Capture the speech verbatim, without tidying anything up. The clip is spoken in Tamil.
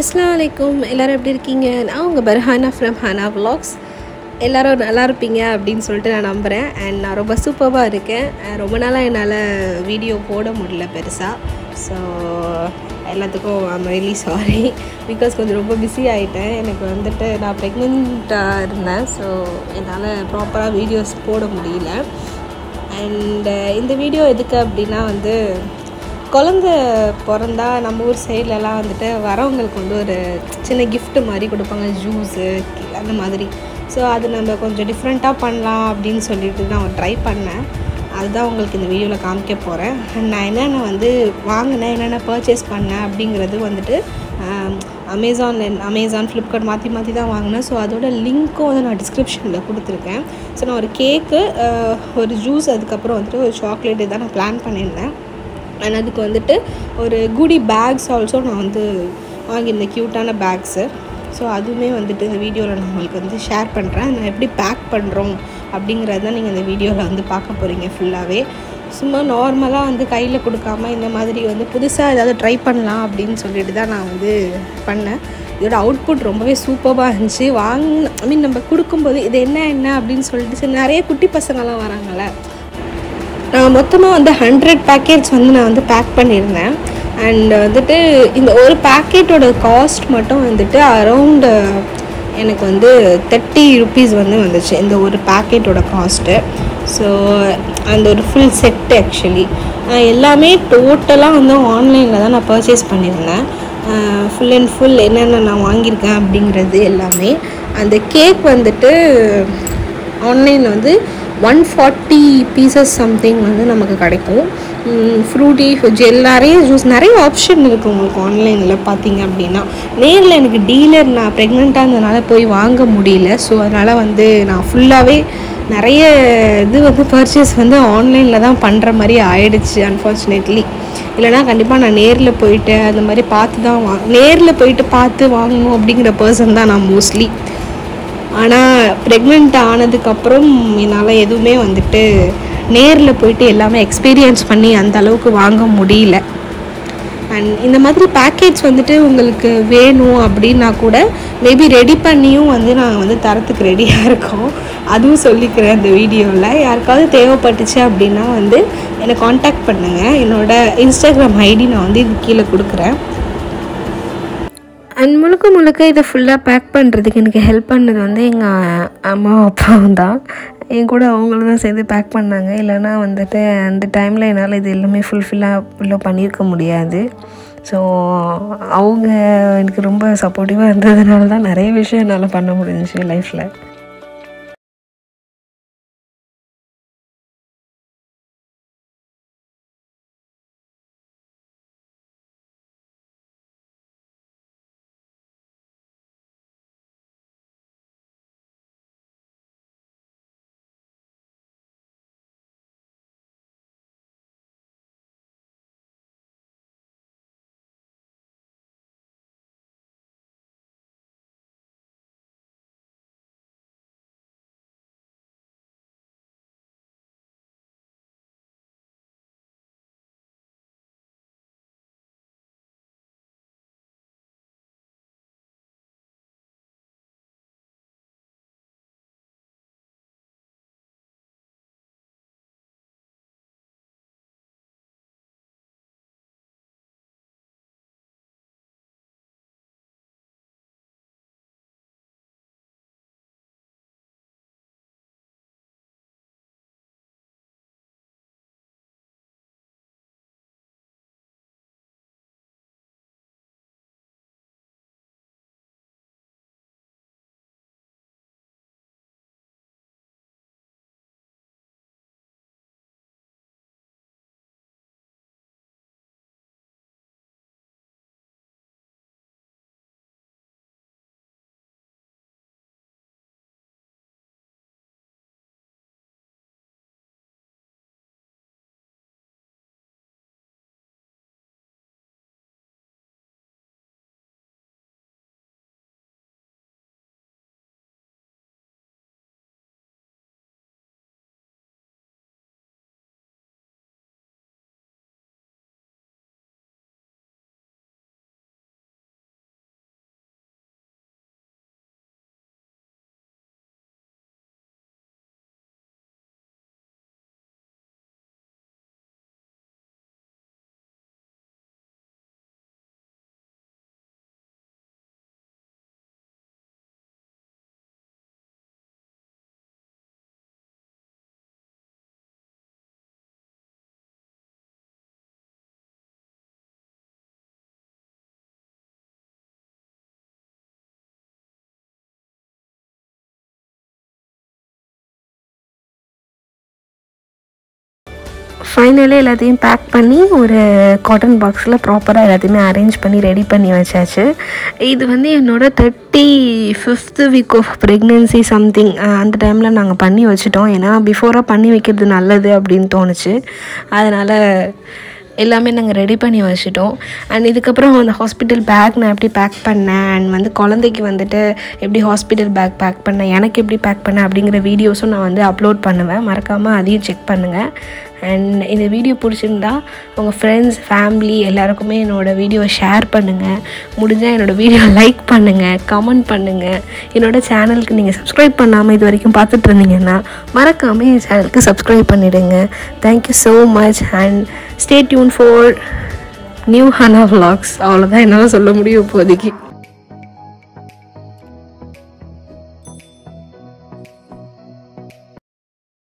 அஸ்ஸலாமு அலைக்கும், எல்லோரும் எப்படி இருக்கீங்க? நான் உங்கள் பர்ஹானா ஃப்ரம் ஹானா வ்ளாக்ஸ். எல்லோரும் நல்லா இருப்பீங்க அப்படின்னு சொல்லிட்டு நான் நம்புகிறேன். அண்ட் நான் ரொம்ப சூப்பராக இருக்கேன். ரொம்ப நாளாக என்னால் வீடியோ போட முடியல பெருசாக. ஸோ எல்லாத்துக்கும் ஐம் ரியலி சாரி, பிகாஸ் கொஞ்சம் ரொம்ப பிஸி ஆகிட்டேன். எனக்கு வந்துட்டு நான் ப்ரெக்னெண்ட்டாக இருந்தேன். ஸோ என்னால் ப்ராப்பராக வீடியோஸ் போட முடியல. அண்டு இந்த வீடியோ எதுக்கு அப்படின்னா, வந்து குழந்த பிறந்தா நம்ம ஊர் சைட்லலாம் வந்துட்டு வரவங்களுக்கு வந்து ஒரு சின்ன கிஃப்ட்டு மாதிரி கொடுப்பாங்க, ஜூஸு அந்த மாதிரி. ஸோ அது நம்ம கொஞ்சம் டிஃப்ரெண்ட்டாக பண்ணலாம் அப்படின்னு சொல்லிட்டு நான் ட்ரை பண்ணேன். அதுதான் உங்களுக்கு இந்த வீடியோவில் காமிக்க போகிறேன். நான் என்னென்ன வந்து வாங்கினேன், என்னென்ன பர்ச்சேஸ் பண்ணேன் அப்படிங்கிறது வந்துட்டு அமேசான் அமேசான் ஃப்ளிப்கார்ட் மாற்றி மாற்றி தான் வாங்கினேன். ஸோ அதோட லிங்க்கும் வந்து நான் டிஸ்கிரிப்ஷனில் கொடுத்துருக்கேன். ஸோ நான் ஒரு கேக்கு, ஒரு ஜூஸ், அதுக்கப்புறம் வந்துட்டு ஒரு சாக்லேட் இதான் நான் பிளான் பண்ணியிருந்தேன். அண்ட் அதுக்கு வந்துட்டு ஒரு குடி பேக்ஸ் ஆல்சோ நான் வந்து வாங்கியிருந்தேன், க்யூட்டான பேக்ஸு. ஸோ அதுவுமே வந்துட்டு இந்த வீடியோவில் நான் உங்களுக்கு வந்து ஷேர் பண்ணுறேன். நான் எப்படி பேக் பண்ணுறோம் அப்படிங்கிறது தான் நீங்கள் இந்த வீடியோவில் வந்து பார்க்க போகிறீங்க ஃபுல்லாகவே. சும்மா நார்மலாக வந்து கையில் கொடுக்காமல் இந்த மாதிரி வந்து புதுசாக ஏதாவது ட்ரை பண்ணலாம் அப்படின்னு சொல்லிட்டு தான் நான் வந்து பண்ணேன். இதோட அவுட்புட் ரொம்பவே சூப்பராக இருந்துச்சு. வாங்க, ஐ மீன் நம்ம கொடுக்கும்போது இது என்ன என்ன அப்படின்னு சொல்லிட்டு சரி, நிறைய குட்டி பசங்கள்லாம் வராங்கள்ல. நான் மொத்தமாக வந்து ஹண்ட்ரட் பேக்கெட்ஸ் வந்து நான் வந்து பேக் பண்ணியிருந்தேன். அண்ட் வந்துட்டு இந்த ஒரு பேக்கெட்டோட காஸ்ட் மட்டும் வந்துட்டு அரௌண்டு எனக்கு வந்து தேர்ட்டி ருப்பீஸ் வந்து வந்துச்சு, இந்த ஒரு பேக்கெட்டோட காஸ்ட்டு. ஸோ அந்த ஒரு ஃபுல் செட்டு ஆக்சுவலி எல்லாமே டோட்டலாக வந்து ஆன்லைனில் தான் நான் பர்ச்சேஸ் பண்ணியிருந்தேன். ஃபுல் அண்ட் ஃபுல் என்னென்ன நான் வாங்கியிருக்கேன் அப்படிங்கிறது எல்லாமே. அந்த கேக் வந்துட்டு ஆன்லைனில் வந்து ஒன் ஃபார்ட்டி பீசஸ் சம்திங் வந்து நமக்கு கிடைக்கும். ஃப்ரூட்டி எல்லாரையும் ஜூஸ் நிறைய ஆப்ஷன் இருக்குது உங்களுக்கு ஆன்லைனில் பார்த்தீங்க அப்படின்னா. நேரில் எனக்கு டீலர் நான் ப்ரெக்னெண்ட்டாக இருந்ததுனால போய் வாங்க முடியல. ஸோ அதனால் வந்து நான் ஃபுல்லாகவே நிறைய இது வந்து பர்ச்சேஸ் வந்து ஆன்லைனில் தான் பண்ணுற மாதிரி ஆயிடுச்சு அன்ஃபார்ச்சுனேட்லி. இல்லைனா கண்டிப்பாக நான் நேரில் போயிட்டு அந்த மாதிரி பார்த்து தான் வா நேரில் போயிட்டு பார்த்து வாங்கணும் அப்படிங்கிற பர்சன் தான் நான் மோஸ்ட்லி. ஆனால் ப்ரெக்னென்ட் ஆனதுக்கப்புறம் என்னால் எதுவுமே வந்துட்டு நேரில் போயிட்டு எல்லாமே எக்ஸ்பீரியன்ஸ் பண்ணி அந்த அளவுக்கு வாங்க முடியல. அண்ட் இந்த மாதிரி பேக்கேஜ் வந்துட்டு உங்களுக்கு வேணும் அப்படின்னா கூட மேபி ரெடி பண்ணியும் வந்து நாங்கள் வந்து தரத்துக்கு ரெடியாக இருக்கோம், அதுவும் சொல்லிக்கிறேன் இந்த வீடியோவில். யாருக்காவது தேவைப்பட்டுச்சு அப்படின்னா வந்து என்னை காண்டாக்ட் பண்ணுங்கள். என்னோடய இன்ஸ்டாகிராம் ஐடி நான் வந்து இது கீழே கொடுக்குறேன். அண்ட் முழுக்க முழுக்க இதை ஃபுல்லாக பேக் பண்ணுறதுக்கு எனக்கு ஹெல்ப் பண்ணது வந்து எங்கள் அம்மா அப்பாவும் தான். என் கூட அவங்களும் தான் சேர்ந்து பேக் பண்ணாங்க. இல்லைனா வந்துட்டு அந்த டைமில் என்னால் இது எல்லாமே ஃபுல்ஃபில்லாக உள்ள பண்ணியிருக்க முடியாது. ஸோ அவங்க எனக்கு ரொம்ப சப்போர்ட்டிவாக இருந்ததுனால தான் நிறைய விஷயம் என்னால் பண்ண முடிஞ்சிச்சு லைஃப்பில். ஃபைனலி எல்லாத்தையும் பேக் பண்ணி ஒரு காட்டன் பாக்ஸில் ப்ராப்பராக எல்லாத்தையுமே அரேஞ்ச் பண்ணி ரெடி பண்ணி வச்சாச்சு. இது வந்து என்னோட thirty fifth week of pregnancy something அந்த டைமில் நாங்கள் பண்ணி வச்சுட்டோம். ஏன்னா பிஃபோராக பண்ணி வைக்கிறது நல்லது அப்படின்னு தோணுச்சு. அதனால் எல்லாமே நாங்கள் ரெடி பண்ணி வச்சுட்டோம். அண்ட் இதுக்கப்புறம் அந்த ஹாஸ்பிட்டல் பேக் நான் எப்படி பேக் பண்ணேன், அண்ட் வந்து குழந்தைக்கு வந்துட்டு எப்படி ஹாஸ்பிட்டல் பேக் பேக் பண்ணேன், எனக்கு எப்படி பேக் பண்ணேன் அப்படிங்கிற வீடியோஸும் நான் வந்து அப்லோட் பண்ணுவேன். மறக்காமல் அதையும் செக் பண்ணுங்கள். அண்ட் இந்த வீடியோ பிடிச்சிருந்தா உங்கள் ஃப்ரெண்ட்ஸ் ஃபேமிலி எல்லாருக்குமே என்னோடய வீடியோவை ஷேர் பண்ணுங்கள். முடிஞ்சால் என்னோடய வீடியோவை லைக் பண்ணுங்கள், கமெண்ட் பண்ணுங்கள். என்னோடய சேனலுக்கு நீங்கள் சப்ஸ்கிரைப் பண்ணாமல் இது வரைக்கும் பார்த்துட்டு இருந்தீங்கன்னா மறக்காமல் என் சேனலுக்கு சப்ஸ்கிரைப் பண்ணிவிடுங்க. Thank you so much and stay tuned for new Hana vlogs. அவ்வளோதான் என்னால் சொல்ல முடியும் இப்போதைக்கு.